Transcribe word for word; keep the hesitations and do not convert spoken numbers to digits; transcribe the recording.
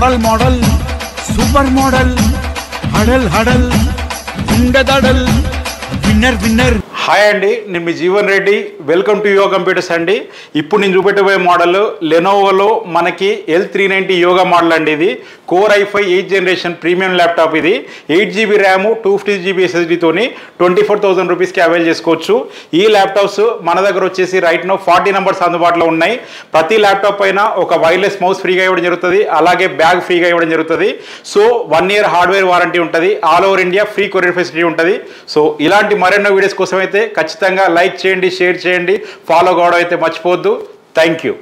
Model model super model huddle huddle गुंडदडल winner winner hi अंडी नेनु मी Jeevan Reddy welcome to Yoga computers अंडी इप्पुडु नेनु चूपेट्टबोये मॉडल Lenovo लो मनकी L three ninety Yoga model अंडी इदी Core i five eighth generation premium laptop इदी eight GB RAM two fifty GB S S D तोनी ट्वेंटी फोर थाउज़ेंड रुपीस की अवेल చేసుకోవచ్చు ఈ ల్యాప్‌టాప్స్ మన దగ్గర వచ్చేసి రైట్ నౌ ఫార్టీ నంబర్స్ అందుబాటులో ఉన్నాయి ప్రతి ల్యాప్‌టాప్ పైన ఒక వైర్లెస్ మౌస్ ఫ్రీగా ఇవ్వడం జరుగుతది అలాగే బ్యాగ్ ఫ్రీగా ఇవ్వడం జరుగుతది so one year hardware warranty ఉంటది all over India free courier facility ఉంటది సో ఇలాంటి మరెన్నో వీడియోస్ కోసం ఖచ్చితంగా లైక్ చేయండి షేర్ చేయండి ఫాలో అవడం అయితే మర్చిపోవద్దు థాంక్యూ।